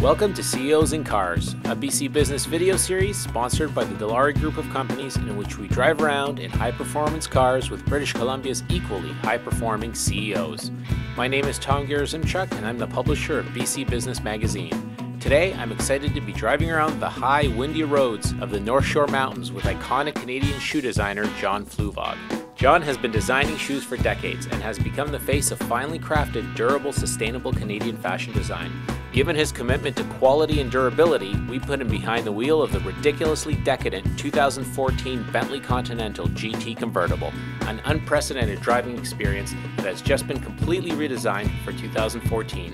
Welcome to CEOs in Cars, a BC Business video series sponsored by the Dilawri group of companies in which we drive around in high-performance cars with British Columbia's equally high-performing CEOs. My name is Tom Gerasimchuk and I'm the publisher of BC Business magazine. Today I'm excited to be driving around the high, windy roads of the North Shore Mountains with iconic Canadian shoe designer John Fluevog. John has been designing shoes for decades and has become the face of finely crafted, durable, sustainable Canadian fashion design. Given his commitment to quality and durability, we put him behind the wheel of the ridiculously decadent 2014 Bentley Continental GT convertible, an unprecedented driving experience that has just been completely redesigned for 2014.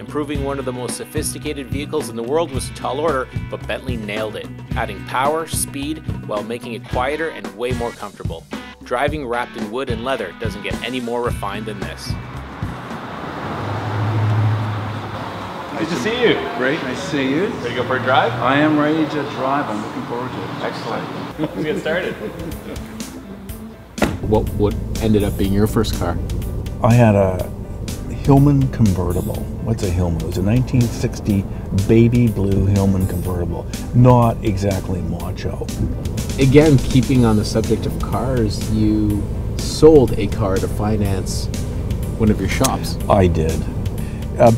Improving one of the most sophisticated vehicles in the world was a tall order, but Bentley nailed it, adding power, speed, while making it quieter and way more comfortable. Driving wrapped in wood and leather doesn't get any more refined than this. Nice to see you. Great, nice to see you. Ready to go for a drive? I am ready to drive. I'm looking forward to it. Excellent. Let's get started. What ended up being your first car? I had a Hillman convertible. What's a Hillman? It was a 1960 baby blue Hillman convertible. Not exactly macho. Again, keeping on the subject of cars, you sold a car to finance one of your shops. I did.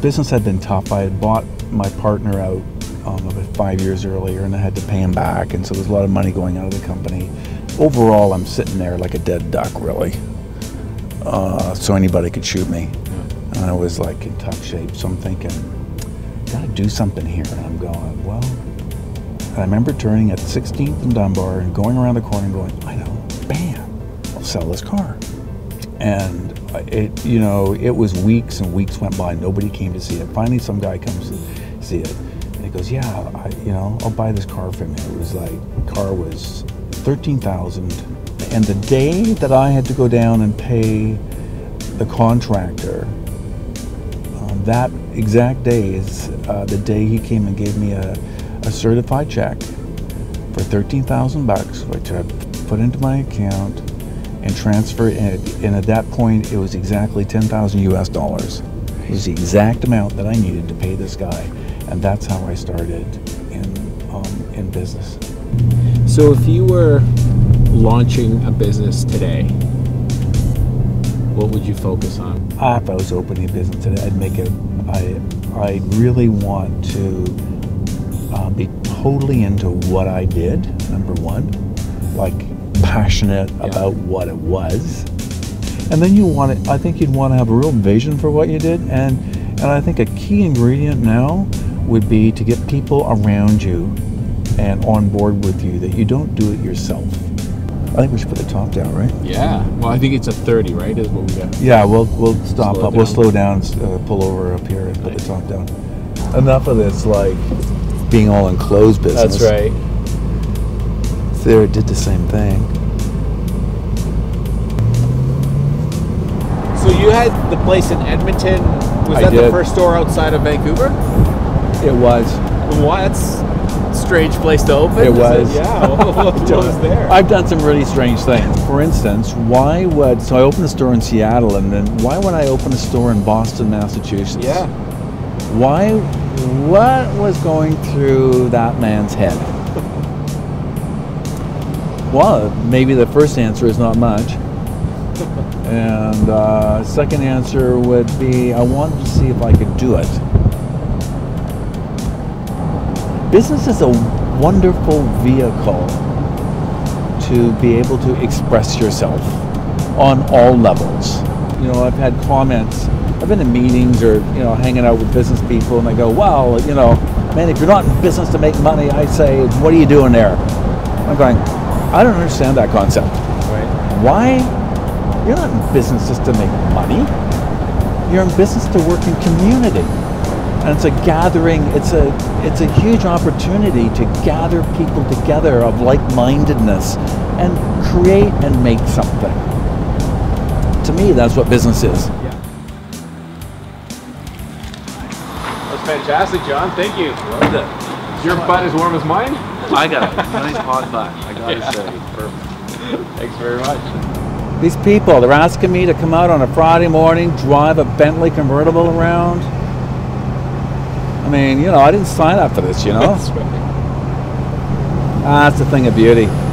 Business had been tough. I had bought my partner out about 5 years earlier and I had to pay him back, and so there was a lot of money going out of the company. Overall, I'm sitting there like a dead duck, really. So anybody could shoot me. And I was like in tough shape, so I'm thinking, gotta do something here. And I'm going, well, I remember turning at 16th and Dunbar and going around the corner and going, I know, bam, I'll sell this car. And it, you know, it was weeks and weeks went by. Nobody came to see it. Finally, some guy comes to see it, and he goes, "Yeah, I'll buy this car from you." It was like, the car was $13,000, and the day that I had to go down and pay the contractor, that exact day is the day he came and gave me a certified check for $13,000, which I put into my account and transfer it, and at that point it was exactly $10,000 US. It was the exact amount that I needed to pay this guy, and that's how I started in business. So if you were launching a business today, what would you focus on? If I was opening a business today, I'd make it, I really want to be totally into what I did, number one, like passionate about what it was, and then you want it. I think you'd want to have a real vision for what you did, and I think a key ingredient now would be to get people around you and on board with you, that you don't do it yourself. I think we should put the top down, right? Yeah. Well, I think it's a 30, right? Is what we got. Yeah. We'll stop up. We'll slow down, pull over up here, and put the top down. Enough of this like being all enclosed business. That's right. There, it did the same thing. So you had the place in Edmonton. Was that the first store outside of Vancouver? It was. Well, that's a strange place to open. It was. Yeah. What was there? I've done some really strange things. For instance, so I opened a store in Seattle, and then why would I open a store in Boston, Massachusetts? Yeah. Why? What was going through that man's head? Well, maybe the first answer is not much, and second answer would be I wanted to see if I could do it. Business is a wonderful vehicle to be able to express yourself on all levels. You know, I've had comments. I've been in meetings or hanging out with business people, and I go, "Well, man, if you're not in business to make money," I say, "What are you doing there?" I'm going, I don't understand that concept. Right. Why? You're not in business just to make money. You're in business to work in community. And it's a gathering, it's a huge opportunity to gather people together of like-mindedness and create and make something. To me, that's what business is. Yeah. That's fantastic, John. Thank you. Loved it. Is your butt as warm as mine? I got a nice hot butt, I gotta say. Perfect. Thanks very much. These people, they're asking me to come out on a Friday morning, drive a Bentley convertible around. I mean, you know, I didn't sign up for this, you know. That's right. That's the thing of beauty.